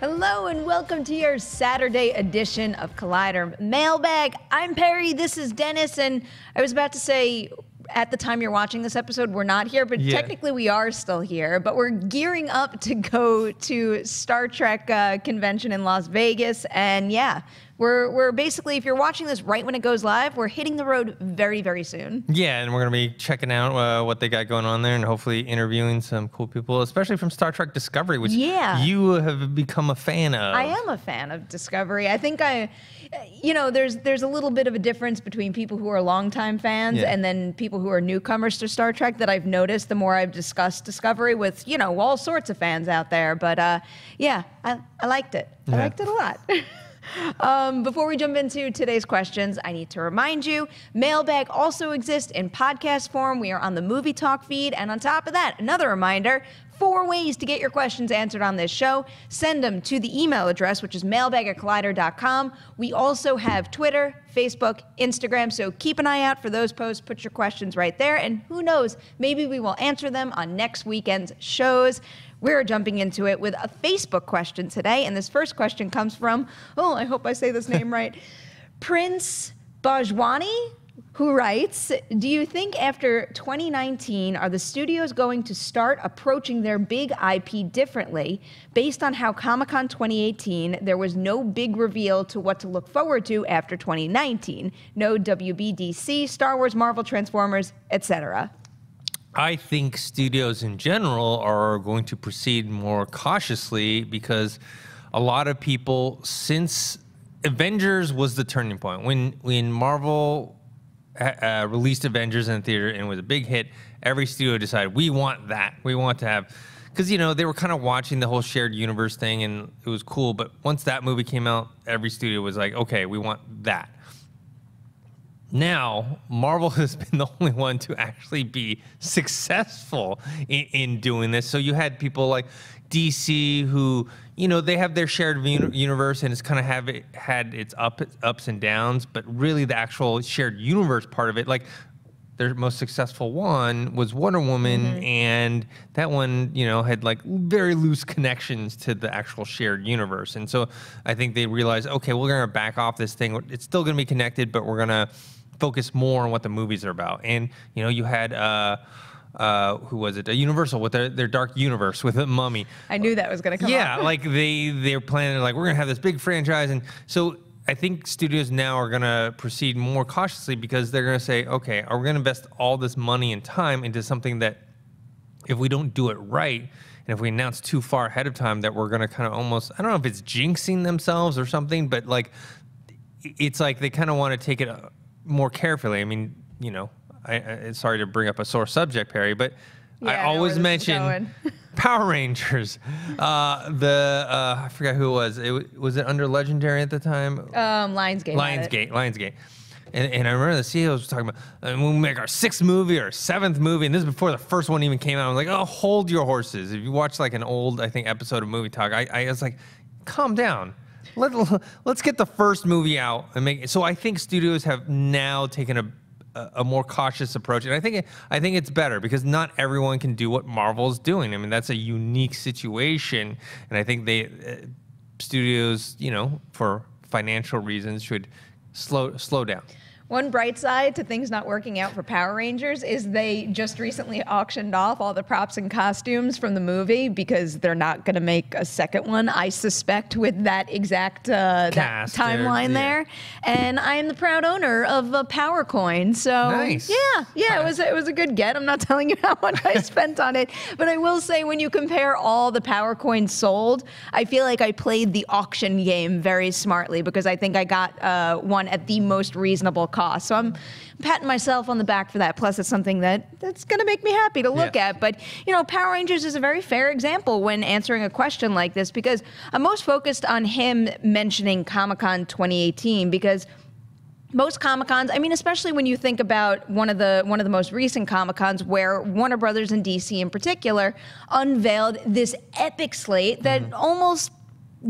Hello and welcome to your Saturday edition of Collider Mailbag. I'm Perry, this is Dennis, and I was about to say at the time you're watching this episode, we're not here, but technically we are still here, but we're gearing up to go to Star Trek convention in Las Vegas, and we're basically, if you're watching this right when it goes live, we're hitting the road very, very soon. Yeah, and we're going to be checking out what they got going on there and hopefully interviewing some cool people, especially from Star Trek Discovery, which you have become a fan of. I am a fan of Discovery. I think you know, there's a little bit of a difference between people who are longtime fans and then people who are newcomers to Star Trek that I've noticed the more I've discussed Discovery with, you know, all sorts of fans out there. But yeah, I liked it. I liked it a lot. Before we jump into today's questions, I need to remind you, Mailbag also exists in podcast form. We are on the Movie Talk feed. And on top of that, another reminder, 4 ways to get your questions answered on this show. Send them to the email address, which is mailbag@collider.com. We also have Twitter, Facebook, Instagram, so keep an eye out for those posts. Put your questions right there. And who knows, maybe we will answer them on next weekend's shows. We're jumping into it with a Facebook question today, and this first question comes from, oh, I hope I say this name right, Prince Bajwani, who writes, do you think after 2019, are the studios going to start approaching their big IP differently? Based on how Comic-Con 2018, there was no big reveal to what to look forward to after 2019. No WBDC, Star Wars, Marvel, Transformers, etc. I think studios in general are going to proceed more cautiously because a lot of people, since Avengers was the turning point, when Marvel released Avengers in the theater and it was a big hit, every studio decided, we want that. We want to have, because, you know, they were kind of watching the whole shared universe thing and it was cool, but once that movie came out, every studio was like, okay, we want that. Now, Marvel has been the only one to actually be successful in doing this. So you had people like DC who, you know, they have their shared universe and it's kind of had its ups and downs, but really the actual shared universe part of it, like their most successful one was Wonder Woman, and that one, you know, had like very loose connections to the actual shared universe. And so I think they realized, okay, we're going to back off this thing. It's still going to be connected, but we're going to focus more on what the movies are about. And, you know, you had who was it, Universal with their Dark Universe with a mummy. I knew that was going to come up. Like they're planning, like, we're going to have this big franchise. And so I think studios now are going to proceed more cautiously because they're going to say, okay, are we going to invest all this money and time into something that if we don't do it right, and if we announce too far ahead of time, that we're going to kind of almost, I don't know if it's jinxing themselves or something, but like, it's like they kind of want to take it more carefully. I mean, you know, sorry to bring up a sore subject, Perry, but I always mention Power Rangers. I forgot who it was. Was it under Legendary at the time? Lionsgate. And I remember the CEO was talking about, we'll make our 6th movie or 7th movie, and this is before the first one even came out. I was like, oh, hold your horses. If you watch like an old, I think, episode of Movie Talk, I was like, calm down. Let's get the first movie out and make it. So I think studios have now taken a more cautious approach, and I think it's better because not everyone can do what Marvel's doing. I mean, that's a unique situation, and I think studios, you know, for financial reasons, should slow down. One bright side to things not working out for Power Rangers is they just recently auctioned off all the props and costumes from the movie because they're not going to make a second one, I suspect, with that exact timeline there. And I am the proud owner of a Power Coin, so nice. yeah, it was a good get. I'm not telling you how much I spent on it, but I will say when you compare all the Power Coins sold, I feel like I played the auction game very smartly because I think I got one at the most reasonable cost. So I'm patting myself on the back for that. Plus, it's something that's going to make me happy to look at. But, you know, Power Rangers is a very fair example when answering a question like this, because I'm most focused on him mentioning Comic-Con 2018 because most Comic-Cons, I mean, especially when you think about one of the most recent Comic-Cons where Warner Brothers and DC in particular unveiled this epic slate that almost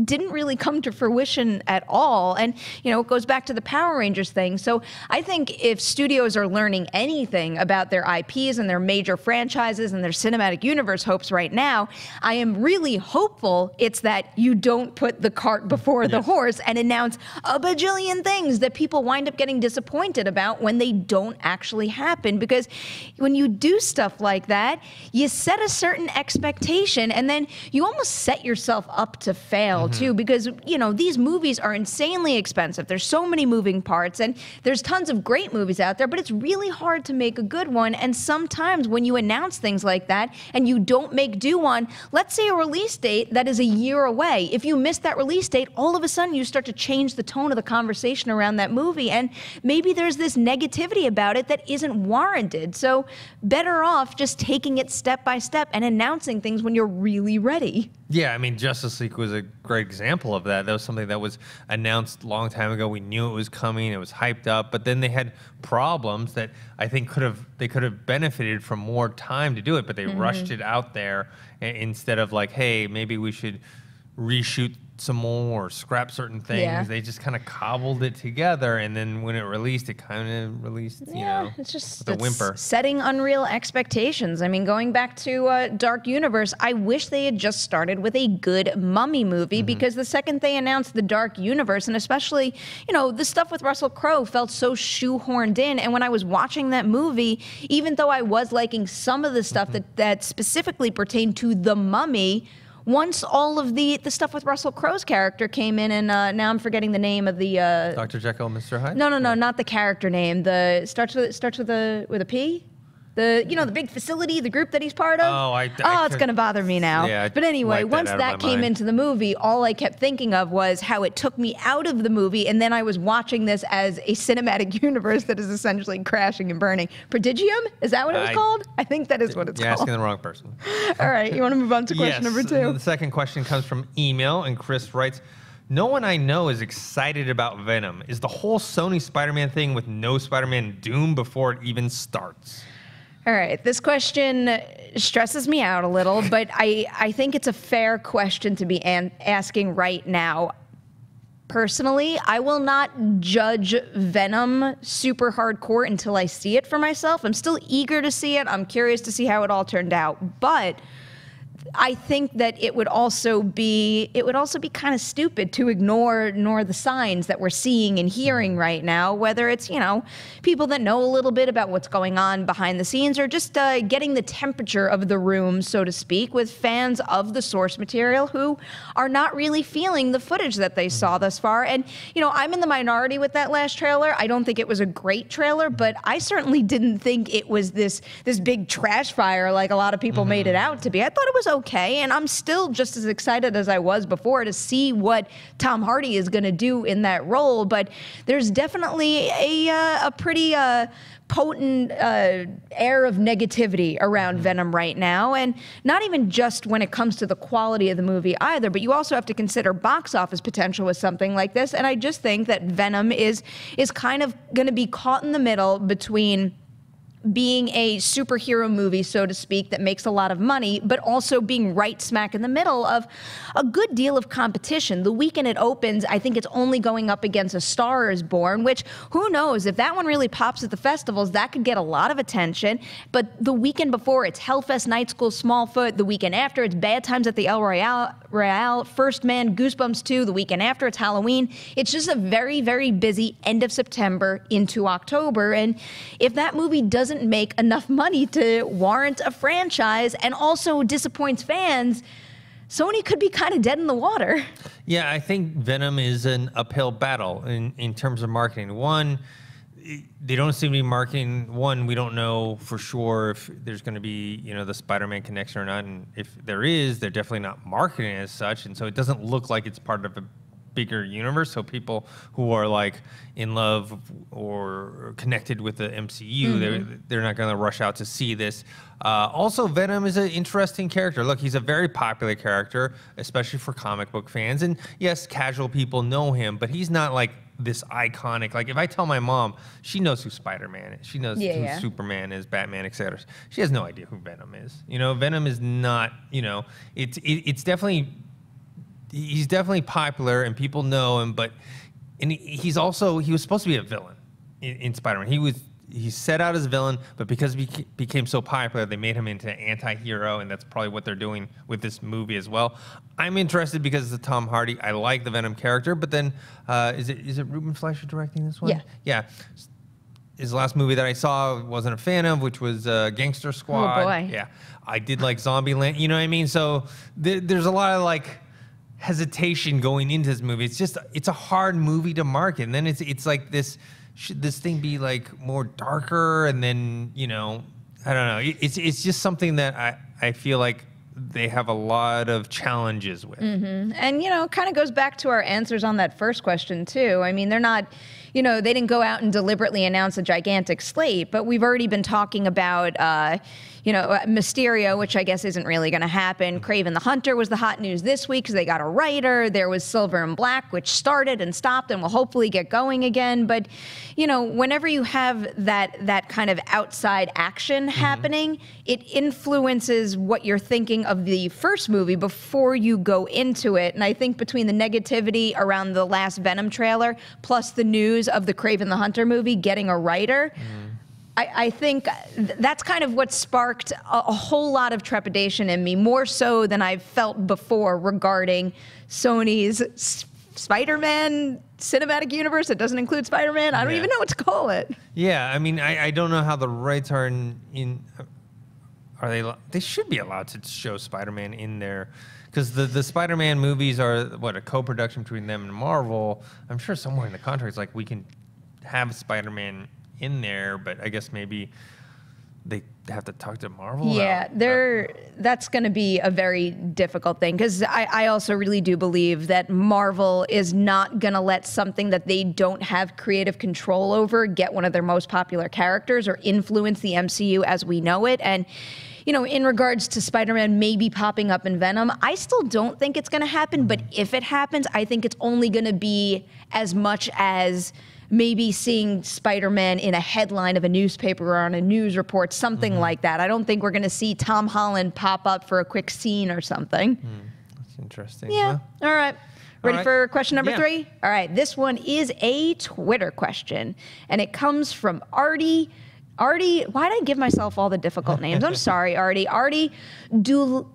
didn't really come to fruition at all. And, you know, it goes back to the Power Rangers thing. So I think if studios are learning anything about their IPs and their major franchises and their cinematic universe hopes right now, I am really hopeful it's that you don't put the cart before the horse and announce a bajillion things that people wind up getting disappointed about when they don't actually happen. Because when you do stuff like that, you set a certain expectation and then you almost set yourself up to fail. Too, because, you know, these movies are insanely expensive. There's so many moving parts and there's tons of great movies out there, but it's really hard to make a good one. And sometimes when you announce things like that and you don't make do on, let's say, a release date that is a year away, if you miss that release date, all of a sudden you start to change the tone of the conversation around that movie. And maybe there's this negativity about it that isn't warranted. So better off just taking it step by step and announcing things when you're really ready. Yeah, I mean, Justice League was a great example of that. That was something that was announced a long time ago. We knew it was coming. It was hyped up, but then they had problems that I think could have benefited from more time to do it, but they rushed it out there instead of like, hey, maybe we should reshoot some more or scrap certain things. They just kind of cobbled it together, and then when it released, it kind of released, you know, it's just with a whimper. Setting unreal expectations. I mean, going back to Dark Universe, I wish they had just started with a good mummy movie because the second they announced the Dark Universe, and especially, you know, the stuff with Russell Crowe felt so shoehorned in. And when I was watching that movie, even though I was liking some of the stuff that specifically pertained to the mummy, once all of the stuff with Russell Crowe's character came in, and now I'm forgetting the name of the Dr. Jekyll and Mr. Hyde. No, not the character name. The starts with a P. The, you know, the big facility, the group that he's part of. Oh, it's going to bother me now. Yeah, but anyway, once that came into the movie, all I kept thinking of was how it took me out of the movie, and then I was watching this as a cinematic universe that is essentially crashing and burning. Prodigium? Is that what it was called? I think that is what it's called. You're asking the wrong person. All right, you want to move on to question number two? The second question comes from email, and Chris writes, "No one I know is excited about Venom. Is the whole Sony Spider-Man thing with no Spider-Man doomed before it even starts?" All right, this question stresses me out a little, but I think it's a fair question to be asking right now. Personally, I will not judge Venom super hardcore until I see it for myself. I'm still eager to see it. I'm curious to see how it all turned out, but I think that it would also be kind of stupid to ignore the signs that we're seeing and hearing right now, whether it's, you know, people that know a little bit about what's going on behind the scenes, or just getting the temperature of the room, so to speak, with fans of the source material who are not really feeling the footage that they saw thus far. And, you know, I'm in the minority with that last trailer. I don't think it was a great trailer, but I certainly didn't think it was this big trash fire like a lot of people made it out to be. I thought it was okay, and I'm still just as excited as I was before to see what Tom Hardy is going to do in that role, but there's definitely a pretty potent air of negativity around Venom right now, and not even just when it comes to the quality of the movie either, but you also have to consider box office potential with something like this, and I just think that Venom is kind of going to be caught in the middle between being a superhero movie, so to speak, that makes a lot of money, but also being right smack in the middle of a good deal of competition. The weekend it opens, I think it's only going up against A Star Is Born, which who knows, if that one really pops at the festivals, that could get a lot of attention. But the weekend before, it's Hellfest, Night School, Smallfoot. The weekend after, it's Bad Times at the El Royale, First Man, Goosebumps 2. The weekend after, it's Halloween. It's just a very, very busy end of September into October. And if that movie doesn't make enough money to warrant a franchise and also disappoints fans, Sony could be kind of dead in the water. Yeah, I think Venom is an uphill battle in terms of marketing. One, they don't seem to be marketing. One, we don't know for sure if there's going to be, you know, the Spider-Man connection or not. And if there is, they're definitely not marketing it as such. And so it doesn't look like it's part of a bigger universe. So people who are like in love or connected with the MCU, they're not going to rush out to see this. Also, Venom is an interesting character. Look, he's a very popular character, especially for comic book fans. And yes, casual people know him, but he's not like this iconic. Like if I tell my mom, she knows who Spider-Man is. She knows who Superman is, Batman, etc. She has no idea who Venom is. You know, Venom is not, you know, it's definitely, he's definitely popular and people know him, but and he's also, he was supposed to be a villain in Spider-Man. He set out as a villain, but because he became so popular, they made him into an anti-hero, and that's probably what they're doing with this movie as well. I'm interested because it's a Tom Hardy. I like the Venom character, but then is it Ruben Fleischer directing this one? Yeah. Yeah. His last movie that I saw wasn't a fan of, which was Gangster Squad. Oh, boy. Yeah. I did like Zombieland. You know what I mean? So there's a lot of, like, hesitation going into this movie. It's just, it's a hard movie to market. And then it's like this, should this thing be like more darker? And then, you know, I don't know. It's just something that I feel like they have a lot of challenges with. And, you know, kind of goes back to our answers on that first question too. I mean, they're not, you know, they didn't go out and deliberately announce a gigantic slate, but we've already been talking about, you know, Mysterio, which I guess isn't really going to happen. Kraven the Hunter was the hot news this week because they got a writer. There was Silver and Black, which started and stopped and will hopefully get going again. But, you know, whenever you have that kind of outside action happening, it influences what you're thinking of the first movie before you go into it. And I think between the negativity around the last Venom trailer plus the news of the Kraven the Hunter movie getting a writer, I think that's kind of what sparked a whole lot of trepidation in me, more so than I've felt before regarding Sony's Spider-Man cinematic universe that doesn't include Spider-Man. I don't even know what to call it. Yeah, I mean, I don't know how the rights are in are they should be allowed to show Spider-Man in there. Because the Spider-Man movies are, what, a co-production between them and Marvel. I'm sure somewhere in the contract it's like, we can have Spider-Man in there, but I guess maybe they have to talk to Marvel. Yeah, that's going to be a very difficult thing, because I also really do believe that Marvel is not going to let something that they don't have creative control over get one of their most popular characters or influence the MCU as we know it. And, you know, in regards to Spider-Man maybe popping up in Venom, I still don't think it's going to happen, but if it happens, I think it's only going to be as much as maybe seeing Spider-Man in a headline of a newspaper or on a news report, something like that. I don't think we're going to see Tom Holland pop up for a quick scene or something. That's interesting. Yeah. Well, all right. Ready for question number three? All right. This one is a Twitter question, and it comes from Artie. Artie, why did I give myself all the difficult names? I'm sorry, Artie. Artie Dulatahi?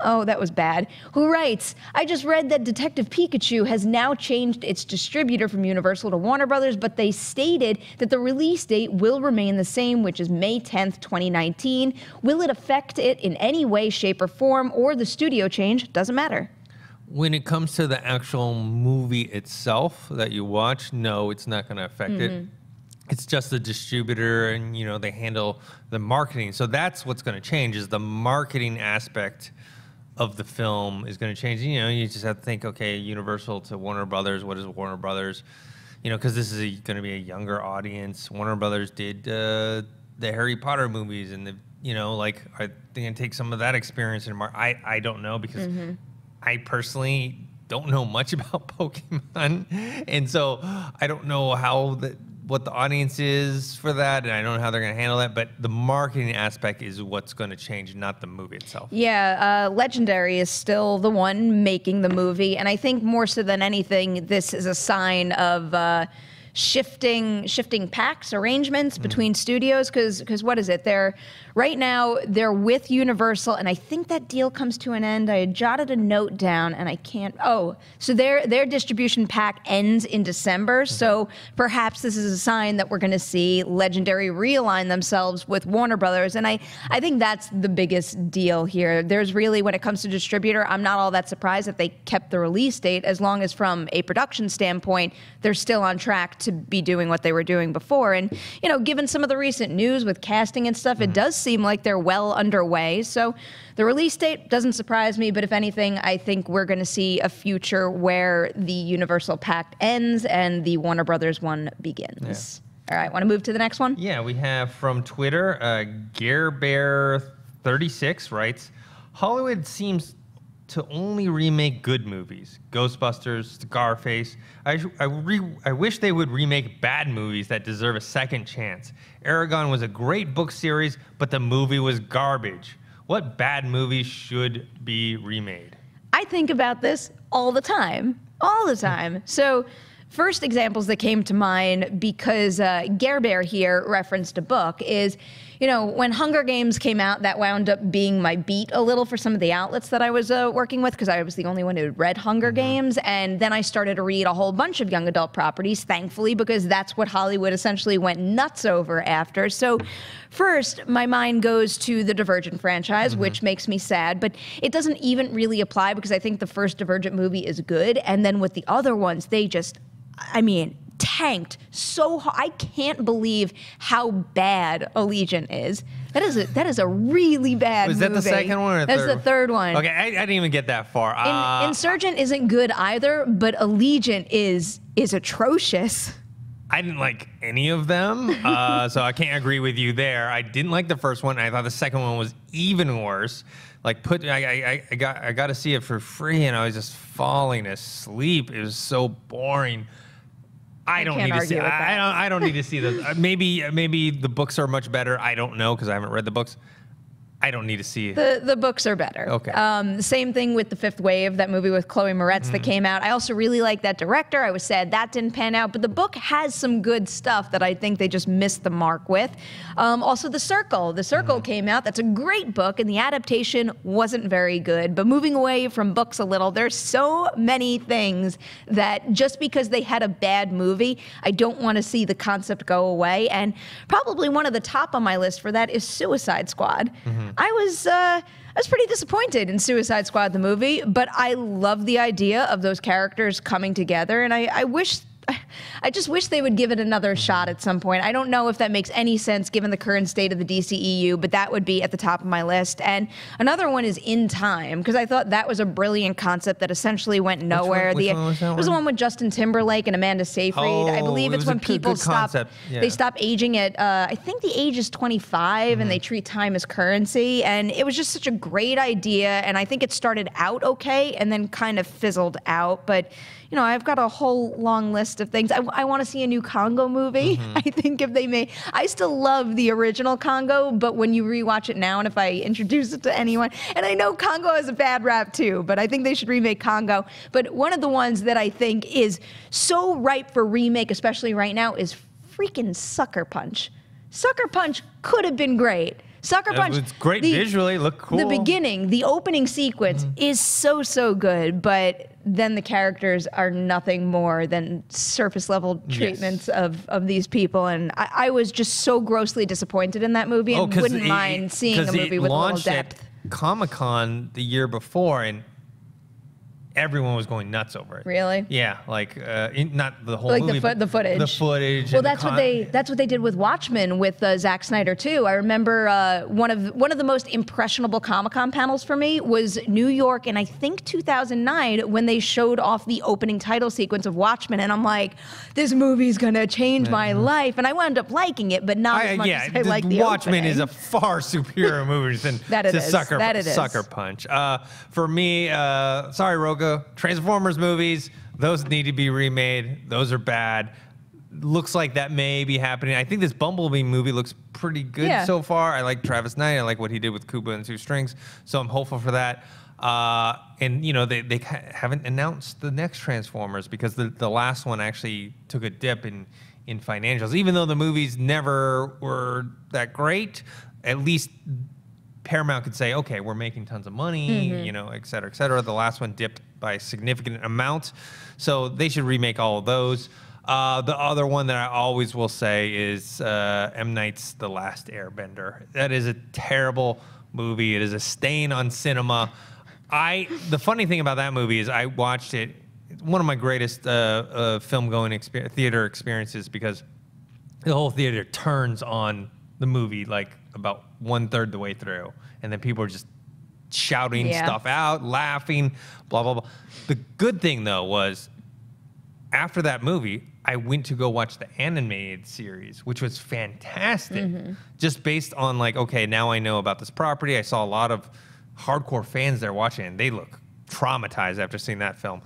Oh, that was bad. Who writes, I just read that Detective Pikachu has now changed its distributor from Universal to Warner Brothers, but they stated that the release date will remain the same, which is May 10th, 2019. Will it affect it in any way, shape, or form, or the studio change? Doesn't matter. When it comes to the actual movie itself that you watch, no, it's not going to affect it. It's just the distributor, and, you know, they handle the marketing. So that's what's going to change, is the marketing aspect of the film is going to change. You know, you just have to think, okay, Universal to Warner Brothers, what is Warner Brothers? You know, because this is going to be a younger audience. Warner Brothers did the Harry Potter movies, and, you know, like, are they going to take some of that experience? And I don't know, because I personally don't know much about Pokemon. And so I don't know how that what the audience is for that, and I don't know how they're going to handle that, but the marketing aspect is what's going to change, not the movie itself. Yeah, Legendary is still the one making the movie, and I think more so than anything, this is a sign of shifting pacts, arrangements between studios, because what is it? They're right now, they're with Universal, and I think that deal comes to an end. I jotted a note down, and I can't. Oh, so their distribution pact ends in December. So perhaps this is a sign that we're going to see Legendary realign themselves with Warner Brothers, and I think that's the biggest deal here. There's really, when it comes to distributor, I'm not all that surprised that they kept the release date, as long as from a production standpoint, they're still on track to be doing what they were doing before. And, you know, given some of the recent news with casting and stuff, it does seem like they're well underway. So the release date doesn't surprise me, but if anything, I think we're going to see a future where the Universal pact ends and the Warner Brothers one begins. Yeah. All right, want to move to the next one? Yeah, we have from Twitter, GareBear36 writes, Hollywood seems to only remake good movies. Ghostbusters, Scarface. I wish they would remake bad movies that deserve a second chance. Eragon was a great book series, but the movie was garbage. What bad movie should be remade? I think about this all the time. All the time. So, first examples that came to mind, because GareBear here referenced a book, is, you know, when Hunger Games came out, that wound up being my beat a little for some of the outlets that I was working with, because I was the only one who had read Hunger Games. And then I started to read a whole bunch of young adult properties, thankfully, because that's what Hollywood essentially went nuts over after. So first, my mind goes to the Divergent franchise, which makes me sad, but it doesn't even really apply, because I think the first Divergent movie is good. And then with the other ones, they just, I mean, tanked so hard. I can't believe how bad Allegiant is. That is a really bad movie. Was that the second one or the third? That's the third one. Okay, I didn't even get that far. Insurgent isn't good either, but Allegiant is atrocious. I didn't like any of them, so I can't agree with you there. I didn't like the first one. I thought the second one was even worse. Like, I got to see it for free, and I was just falling asleep. It was so boring. I don't need to see those. Maybe the books are much better. I don't know, because I haven't read the books. I don't need to see it. The books are better. Okay. Same thing with The Fifth Wave, that movie with Chloe Moretz that came out. I also really like that director. I was sad that didn't pan out, but the book has some good stuff that I think they just missed the mark with. Also, The Circle. The Circle came out. That's a great book, and the adaptation wasn't very good. But moving away from books a little, there's so many things that just because they had a bad movie, I don't want to see the concept go away. And probably one of the top on my list for that is Suicide Squad. I was pretty disappointed in Suicide Squad, the movie, but I love the idea of those characters coming together, and I just wish they would give it another shot at some point. I don't know if that makes any sense given the current state of the DCEU, but that would be at the top of my list. And another one is In Time, because I thought that was a brilliant concept that essentially went nowhere. Which one was the one with Justin Timberlake and Amanda Seyfried. Oh, I believe it's when people stop, they stop aging at, I think the age is 25, and they treat time as currency. And it was just such a great idea, and I think it started out okay and then kind of fizzled out. But, you know, I've got a whole long list of things. I want to see a new Congo movie. I think if they may, I still love the original Congo, but when you rewatch it now, and if I introduce it to anyone, and I know Congo has a bad rap too, but I think they should remake Congo. But one of the ones that I think is so ripe for remake, especially right now, is freaking Sucker Punch. Sucker Punch could have been great. Sucker Punch. It's great visually, look cool. The beginning, the opening sequence is so good, but then the characters are nothing more than surface level treatments of these people, and I was just so grossly disappointed in that movie, and wouldn't mind seeing a movie with a little depth. Comic-Con the year before, and everyone was going nuts over it. Really? Yeah, like not the whole movie, but the footage. The footage. Well, that's what they did with Watchmen with Zack Snyder too. I remember one of the most impressionable Comic-Con panels for me was New York, and I think 2009, when they showed off the opening title sequence of Watchmen, and I'm like, this movie's gonna change my life, and I wound up liking it, but not as much as I like the Watchmen opening. Is a far superior movie than Sucker Punch. For me, sorry, Rogue. Transformers movies, those need to be remade. Those are bad. looks like that may be happening. I think this Bumblebee movie looks pretty good so far. I like Travis Knight. I like what he did with Kubo and Two Strings. So I'm hopeful for that. And, you know, they haven't announced the next Transformers because the last one actually took a dip in financials. Even though the movies never were that great, at least Paramount could say, okay, we're making tons of money, you know, et cetera, et cetera. The last one dipped by a significant amount. So they should remake all of those. The other one that I always will say is M. Night's The Last Airbender. That is a terrible movie. It is a stain on cinema. The funny thing about that movie is I watched it, one of my greatest film-going theater experiences, because the whole theater turns on the movie like about 1/3 the way through, and then people are just shouting stuff out, laughing, blah, blah, blah. The good thing, though, was after that movie, I went to go watch the animated series, which was fantastic. Just based on like, okay, now I know about this property. I saw a lot of hardcore fans there watching it, and they look traumatized after seeing that film.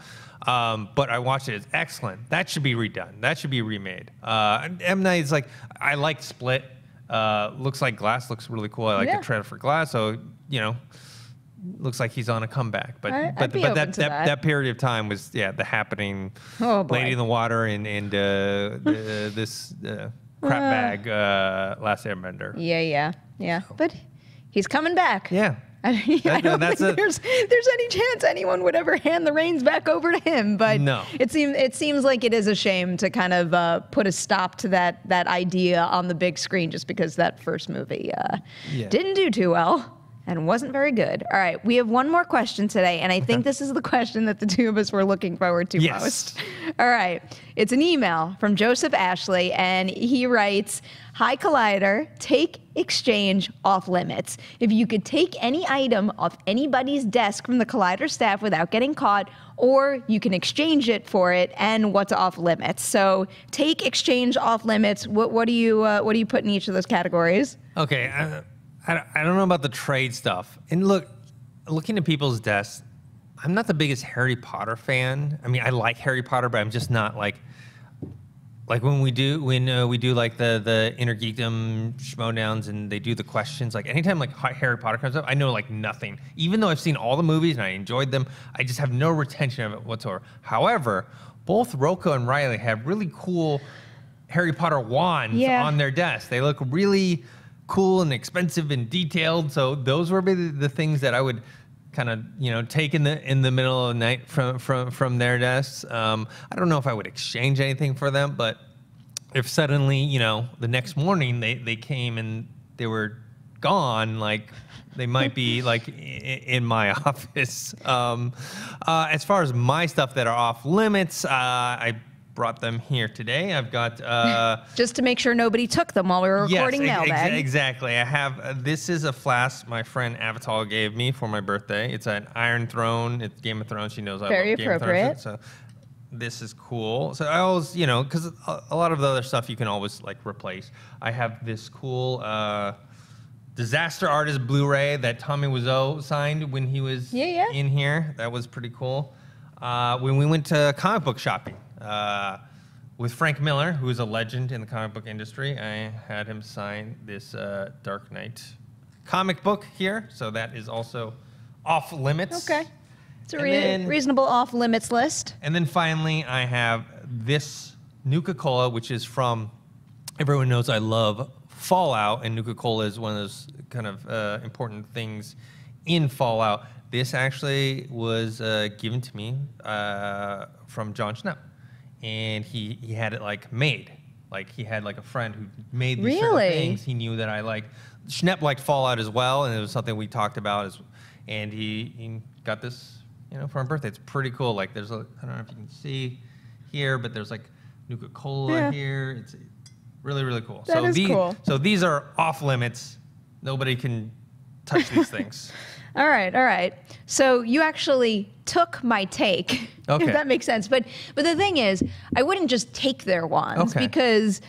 But I watched it. It's excellent. That should be redone. That should be remade. M. Night is like, I like Split. Looks like Glass looks really cool. I like the trailer for Glass. So, you know, looks like he's on a comeback, but that period of time was The Happening, Lady in the Water, and this crap bag Last Airbender. Yeah. So. But he's coming back. Yeah. I don't think there's any chance anyone would ever hand the reins back over to him. But it seems like it is a shame to kind of put a stop to that idea on the big screen just because that first movie didn't do too well and wasn't very good. All right, we have one more question today, and I think this is the question that the two of us were looking forward to most. All right, it's an email from Joseph Ashley, and he writes, "Hi Collider, take exchange off limits. If you could take any item off anybody's desk from the Collider staff without getting caught, or you can exchange it for it, and what's off limits?" So take exchange off limits. What do you put in each of those categories? Okay. I don't know about the trade stuff. And looking at people's desks, I'm not the biggest Harry Potter fan. I mean, I like Harry Potter, but I'm just not like when we do like the Inner Geekdom Schmoedowns and they do the questions, like anytime like Harry Potter comes up, I know like nothing. Even though I've seen all the movies and I enjoyed them, I just have no retention of it whatsoever. However, both Rocco and Riley have really cool Harry Potter wands on their desks. They look really cool and expensive and detailed. So those were the things that I would kind of, you know, take in the middle of the night from their desks. I don't know if I would exchange anything for them, but if suddenly, you know, the next morning they came and they were gone, like they might be like in my office. As far as my stuff that are off limits, I brought them here today. I've got just to make sure nobody took them while we were recording. Exactly. I have this is a flask my friend Avatar gave me for my birthday. It's an Iron Throne. It's Game of Thrones. She knows I love Game of Thrones. So this is cool. So I always, you know, because a lot of the other stuff you can always like replace. I have this cool Disaster Artist Blu-ray that Tommy Wiseau signed when he was in here. That was pretty cool. When we went to comic book shopping with Frank Miller, who is a legend in the comic book industry, I had him sign this Dark Knight comic book here, so that is also off limits. Okay, it's a reasonable off limits list. And then finally, I have this Nuka-Cola, which is from, everyone knows I love Fallout, and Nuka-Cola is one of those kind of important things in Fallout. This actually was given to me from Jon Schnapp. And he had it like made. Like he had like a friend who made these certain things. He knew that I like Schnepp liked Fallout as well, and it was something we talked about. And he got this, you know, for my birthday. It's pretty cool. Like there's a, I don't know if you can see here, but there's like Nuka-Cola here. It's really, really cool. That is cool. So these are off limits. Nobody can touch these things. All right, all right. So you actually took my take, if that makes sense. But the thing is, I wouldn't just take their wands because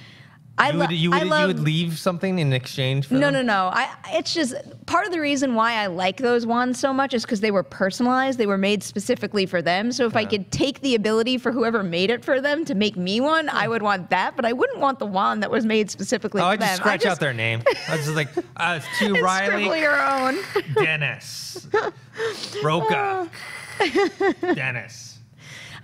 You would leave something in exchange for them? No, no, no. It's just part of the reason why I like those wands so much is because they were personalized. They were made specifically for them. So if I could take the ability for whoever made it for them to make me one, I would want that. But I wouldn't want the wand that was made specifically for them. I just scratch out their name. I was just like, to Riley. Scribble your own. Dennis. Roca. Dennis.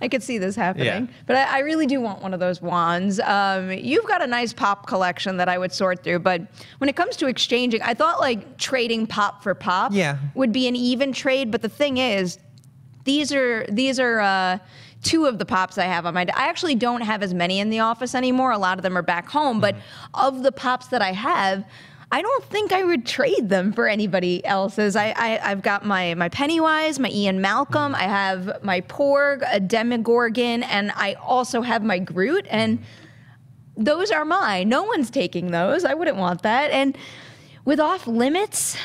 I could see this happening, but I really do want one of those wands. You've got a nice pop collection that I would sort through, but when it comes to exchanging, I thought like trading pop for pop would be an even trade. But the thing is, these are two of the pops I have on my. I actually don't have as many in the office anymore. A lot of them are back home, but of the pops that I have, I don't think I would trade them for anybody else's. I've got my Pennywise, my Ian Malcolm, I have my Porg, a Demogorgon, and I also have my Groot, and those are mine. No one's taking those. I wouldn't want that. And with Off Limits,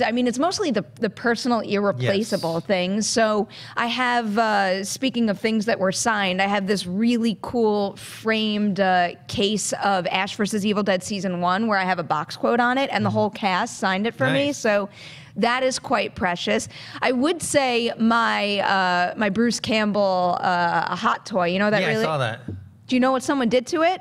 I mean, it's mostly the personal irreplaceable things. So I have, speaking of things that were signed, I have this really cool framed case of Ash vs. Evil Dead Season 1 where I have a box quote on it and the whole cast signed it for me. So that is quite precious. I would say my my Bruce Campbell hot toy, you know that I saw that. Do you know what someone did to it?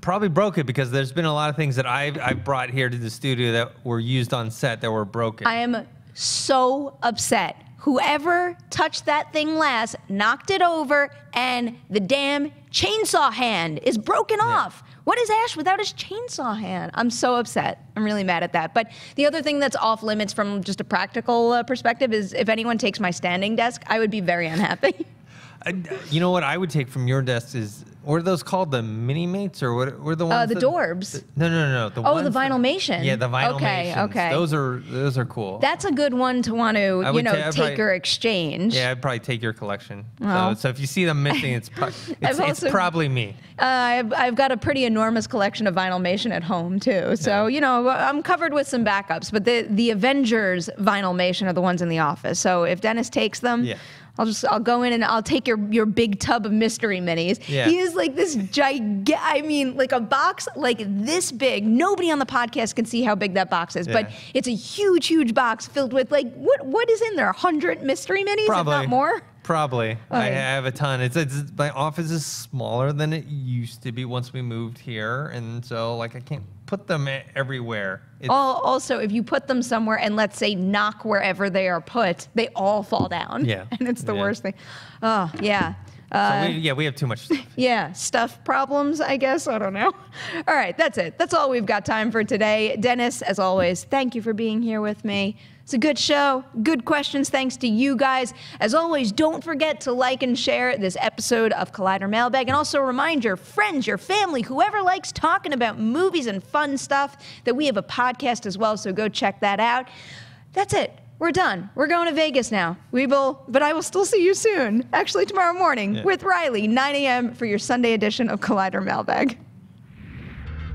Probably broke it because there's been a lot of things that I've brought here to the studio that were used on set that were broken. I am so upset. Whoever touched that thing last knocked it over, and the damn chainsaw hand is broken off. What is Ash without his chainsaw hand? I'm so upset. I'm really mad at that. But the other thing that's off limits from just a practical perspective is if anyone takes my standing desk, I would be very unhappy. You know what I would take from your desk is, what are those called? The mini-mates or what were the ones? The Dorbs. No, no, no. The Vinylmation. Yeah, the Vinylmations. Okay. Those are cool. That's a good one to want to, you know, take or exchange. Yeah, I'd probably take your collection. Oh. So if you see them missing, it's probably me. I've got a pretty enormous collection of Vinylmation at home too. So, you know, I'm covered with some backups, but the Avengers Vinylmation are the ones in the office. So if Dennis takes them, I'll go in and I'll take your big tub of mystery minis. Yeah. He is like this gigantic, I mean, like a box like this big. Nobody on the podcast can see how big that box is, but it's a huge, huge box filled with like, what is in there? 100 mystery minis, probably, if not more? Probably. Okay. I have a ton. It's my office is smaller than it used to be once we moved here, and so like I can't put them everywhere. Also, if you put them somewhere and let's say knock wherever they are put, they all fall down. Yeah. And it's the worst thing. Oh, yeah. So we have too much stuff. Yeah, stuff problems, I guess. I don't know. All right, that's it. That's all we've got time for today. Dennis, as always, thank you for being here with me. It's a good show, good questions, thanks to you guys. As always, don't forget to like and share this episode of Collider Mailbag, and also remind your friends, your family, whoever likes talking about movies and fun stuff, that we have a podcast as well, so go check that out. That's it. We're done. We're going to Vegas now. But I will still see you soon, actually tomorrow morning, with Riley, 9 a.m. for your Sunday edition of Collider Mailbag.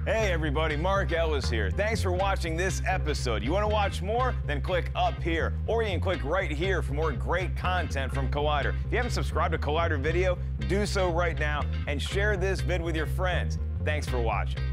Hey everybody, Mark Ellis here. Thanks for watching this episode. You want to watch more? Then click up here, or you can click right here for more great content from Collider. If you haven't subscribed to Collider Video, do so right now and share this vid with your friends. Thanks for watching.